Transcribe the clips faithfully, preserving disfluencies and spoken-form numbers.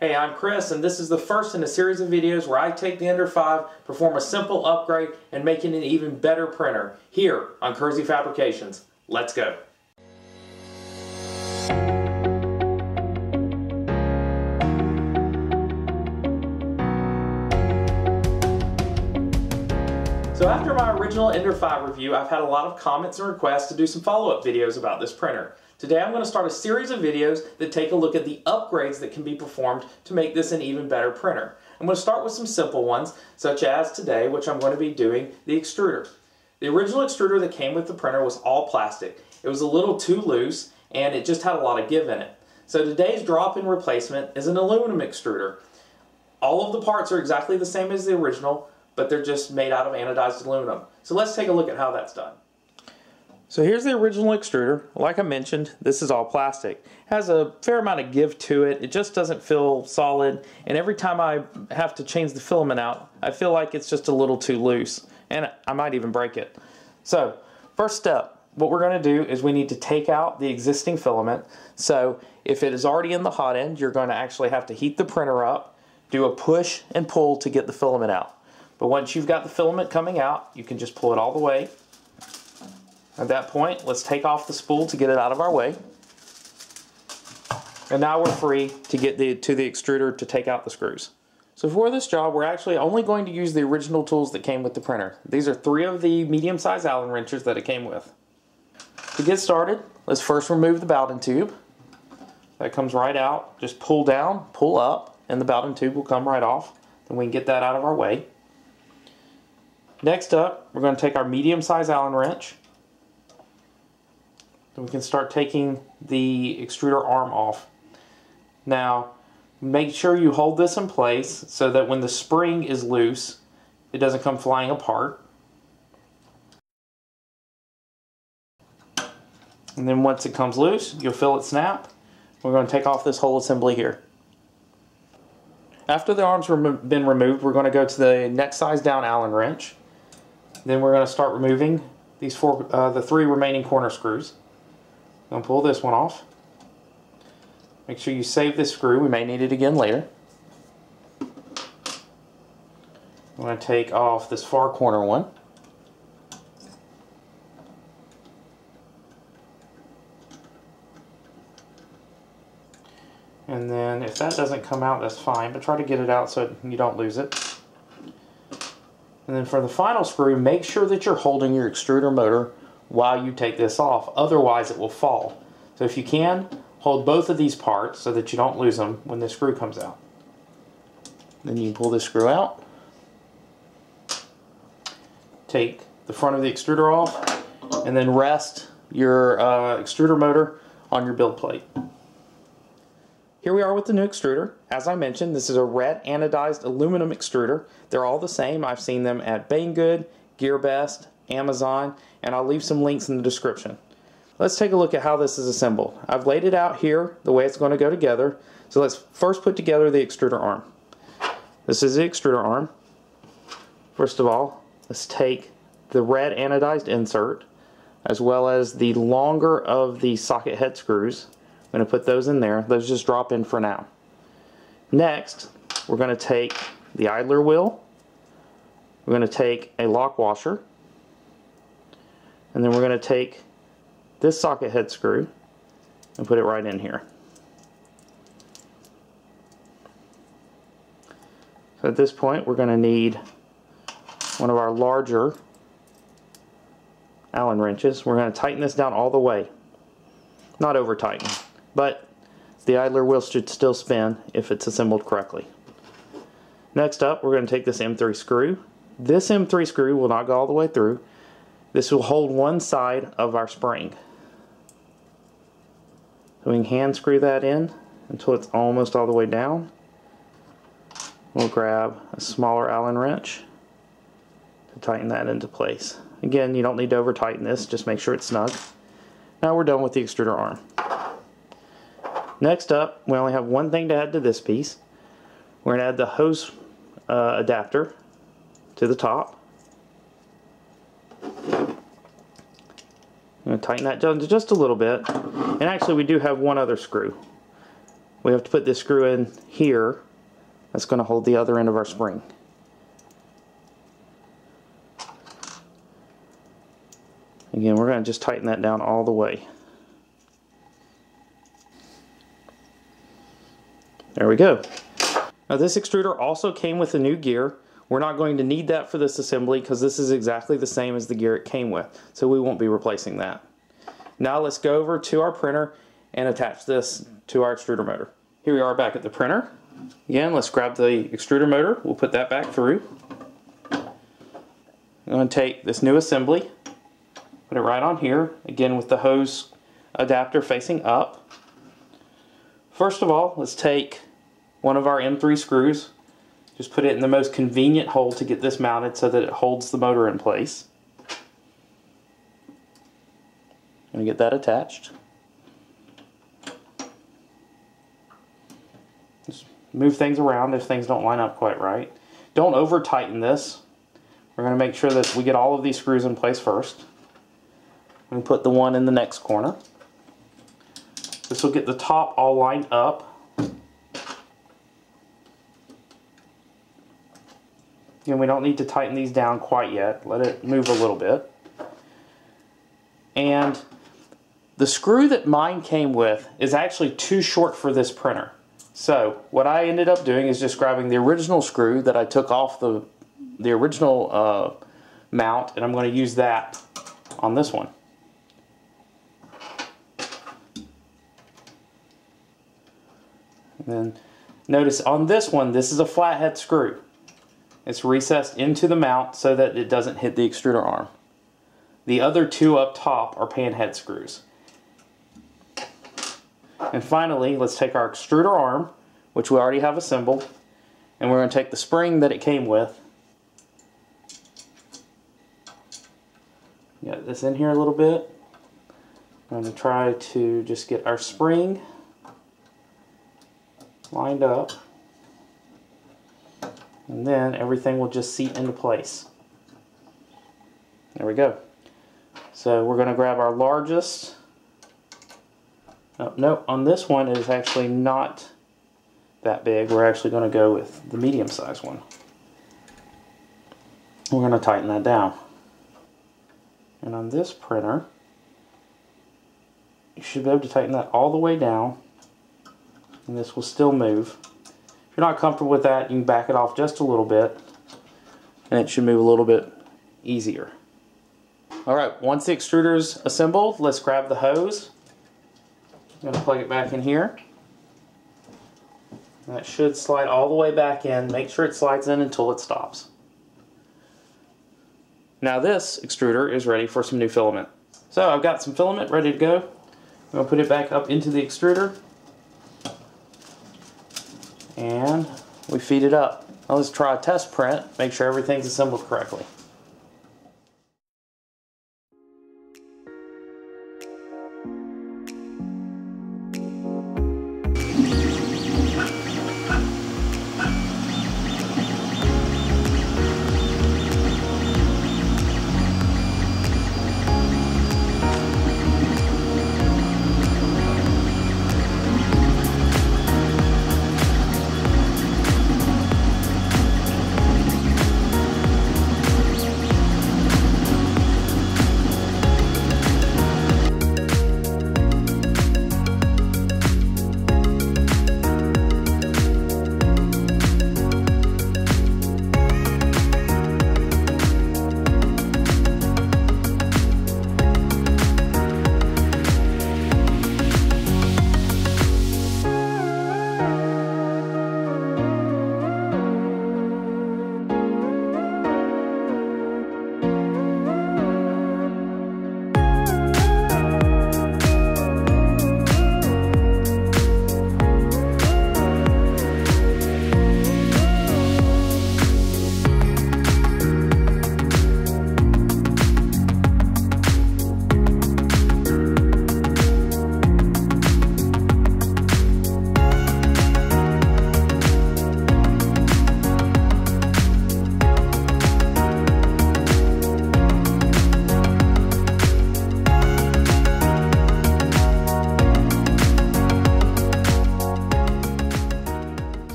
Hey, I'm Chris, and this is the first in a series of videos where I take the Ender five, perform a simple upgrade, and make it an even better printer, here on Kersey Fabrications. Let's go. So after my original Ender five review, I've had a lot of comments and requests to do some follow-up videos about this printer. Today I'm going to start a series of videos that take a look at the upgrades that can be performed to make this an even better printer. I'm going to start with some simple ones, such as today, which I'm going to be doing the extruder. The original extruder that came with the printer was all plastic. It was a little too loose, and it just had a lot of give in it. So today's drop-in replacement is an aluminum extruder. All of the parts are exactly the same as the original, but they're just made out of anodized aluminum. So let's take a look at how that's done. So here's the original extruder. Like I mentioned, this is all plastic. It has a fair amount of give to it. It just doesn't feel solid. And every time I have to change the filament out, I feel like it's just a little too loose. And I might even break it. So first step, what we're going to do is we need to take out the existing filament. So if it is already in the hot end, you're going to actually have to heat the printer up, do a push and pull to get the filament out. But once you've got the filament coming out, you can just pull it all the way. At that point, let's take off the spool to get it out of our way. And now we're free to get the, to the extruder to take out the screws. So for this job, we're actually only going to use the original tools that came with the printer. These are three of the medium-sized Allen wrenches that it came with. To get started, let's first remove the Bowden tube. That comes right out. Just pull down, pull up, and the Bowden tube will come right off. Then we can get that out of our way. Next up, we're going to take our medium-sized Allen wrench. Then we can start taking the extruder arm off. Now, make sure you hold this in place so that when the spring is loose, it doesn't come flying apart. And then once it comes loose, you'll feel it snap. We're going to take off this whole assembly here. After the arm's been removed, we're going to go to the next size down Allen wrench. Then we're going to start removing these four, uh, the three remaining corner screws. I'm going to pull this one off. Make sure you save this screw. We may need it again later. I'm going to take off this far corner one. And then if that doesn't come out, that's fine, but try to get it out so you don't lose it. And then for the final screw, make sure that you're holding your extruder motor while you take this off, otherwise it will fall. So if you can, hold both of these parts so that you don't lose them when the screw comes out. Then you pull this screw out, take the front of the extruder off, and then rest your uh, extruder motor on your build plate. Here we are with the new extruder. As I mentioned, this is a red anodized aluminum extruder. They're all the same. I've seen them at BangGood, GearBest, Amazon, and I'll leave some links in the description. Let's take a look at how this is assembled. I've laid it out here the way it's going to go together. So let's first put together the extruder arm. This is the extruder arm. First of all, let's take the red anodized insert as well as the longer of the socket head screws. I'm going to put those in there. Those just drop in for now. Next, we're going to take the idler wheel. We're going to take a lock washer. And then we're going to take this socket head screw and put it right in here. So at this point, we're going to need one of our larger Allen wrenches. We're going to tighten this down all the way. Not over tighten. But the idler wheel should still spin if it's assembled correctly. Next up, we're going to take this M three screw. This M three screw will not go all the way through. This will hold one side of our spring. So we can hand screw that in until it's almost all the way down. We'll grab a smaller Allen wrench to tighten that into place. Again, you don't need to over tighten this, just make sure it's snug. Now we're done with the extruder arm. Next up, we only have one thing to add to this piece. We're going to add the hose uh, adapter to the top. I'm going to tighten that down just a little bit. And actually, we do have one other screw. we have to put this screw in here that's going to hold the other end of our spring. Again, we're going to just tighten that down all the way. There we go. Now this extruder also came with a new gear. We're not going to need that for this assembly because this is exactly the same as the gear it came with, so we won't be replacing that. Now let's go over to our printer and attach this to our extruder motor. Here we are back at the printer. Again, let's grab the extruder motor. We'll put that back through. I'm going to take this new assembly, put it right on here, again with the hose adapter facing up. First of all, let's take one of our M three screws, just put it in the most convenient hole to get this mounted so that it holds the motor in place. I'm going to get that attached. Just move things around if things don't line up quite right. Don't over tighten this. We're going to make sure that we get all of these screws in place first. I'm going to put the one in the next corner. This will get the top all lined up. And we don't need to tighten these down quite yet. Let it move a little bit. And the screw that mine came with is actually too short for this printer. So what I ended up doing is just grabbing the original screw that I took off the, the original uh, mount, and I'm going to use that on this one. And then notice on this one, this is a flathead screw. It's recessed into the mount so that it doesn't hit the extruder arm. The other two up top are pan head screws. And finally, let's take our extruder arm, which we already have assembled, and we're going to take the spring that it came with. Got this in here a little bit. I'm going to try to just get our spring lined up. And then everything will just seat into place. There we go. So we're going to grab our largest. Oh, no, on this one it is actually not that big. We're actually going to go with the medium sized one. We're going to tighten that down. And on this printer, you should be able to tighten that all the way down. And this will still move. If you're not comfortable with that, you can back it off just a little bit and it should move a little bit easier. Alright, once the extruder's assembled, let's grab the hose. I'm going to plug it back in here. That should slide all the way back in. Make sure it slides in until it stops. Now this extruder is ready for some new filament. So I've got some filament ready to go. I'm going to put it back up into the extruder. And we feed it up. Now let's try a test print, make sure everything's assembled correctly.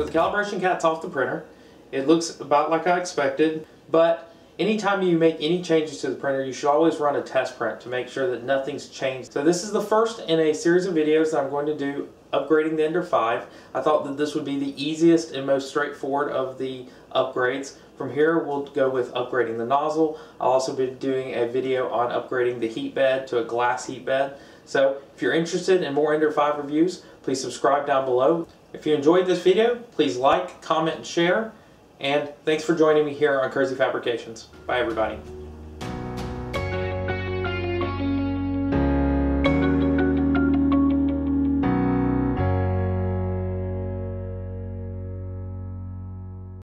So the calibration cat's off the printer. It looks about like I expected, but anytime you make any changes to the printer, you should always run a test print to make sure that nothing's changed. So this is the first in a series of videos that I'm going to do upgrading the Ender five. I thought that this would be the easiest and most straightforward of the upgrades. From here, we'll go with upgrading the nozzle. I'll also be doing a video on upgrading the heat bed to a glass heat bed. So if you're interested in more Ender five reviews, please subscribe down below. If you enjoyed this video, please like, comment, and share. And thanks for joining me here on Kersey Fabrications. Bye, everybody.